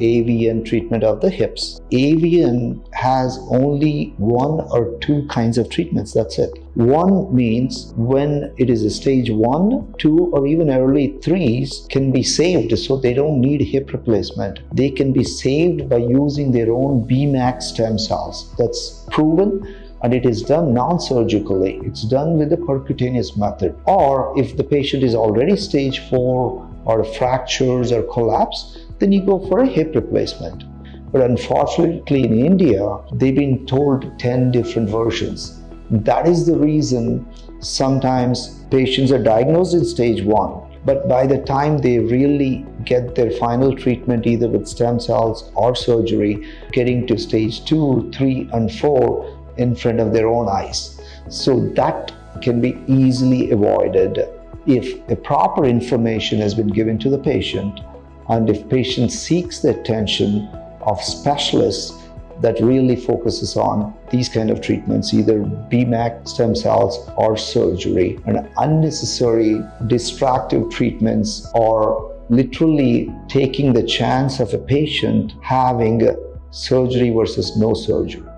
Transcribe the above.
AVN treatment of the hips. AVN has only one or two kinds of treatments, that's it. One means when it is a stage 1, 2 or even early 3s can be saved, so they don't need hip replacement. They can be saved by using their own BMAC stem cells. That's proven. And it is done non-surgically. It's done with the percutaneous method. Or if the patient is already stage 4 or fractures or collapse, then you go for a hip replacement. But unfortunately in India, they've been told 10 different versions. That is the reason sometimes patients are diagnosed in stage 1, but by the time they really get their final treatment either with stem cells or surgery, getting to stage 2, 3 and 4, in front of their own eyes. So that can be easily avoided if the proper information has been given to the patient and if patient seeks the attention of specialists that really focuses on these kind of treatments, either BMAC stem cells or surgery, and unnecessary distractive treatments or literally taking the chance of a patient having surgery versus no surgery.